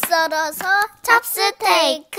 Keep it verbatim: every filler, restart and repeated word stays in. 밥 썰어서 찹스테이크.